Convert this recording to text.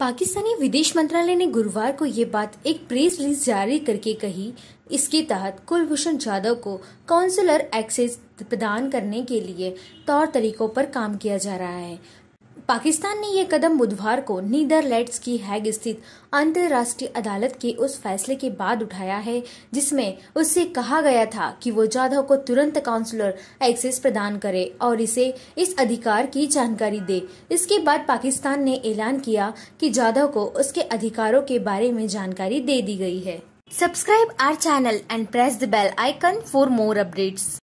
पाकिस्तानी विदेश मंत्रालय ने गुरुवार को ये बात एक प्रेस रिलीज जारी करके कही। इसके तहत कुलभूषण जाधव को कॉन्सुलर एक्सेस प्रदान करने के लिए तौर तरीकों पर काम किया जा रहा है। पाकिस्तान ने यह कदम बुधवार को नीदरलैंड्स की हैग स्थित अंतर्राष्ट्रीय अदालत के उस फैसले के बाद उठाया है जिसमें उससे कहा गया था कि वो जाधव को तुरंत काउंसुलर एक्सेस प्रदान करे और इसे इस अधिकार की जानकारी दे। इसके बाद पाकिस्तान ने ऐलान किया कि जाधव को उसके अधिकारों के बारे में जानकारी दे दी गई है। Subscribe our channel and press the bell icon for more updates.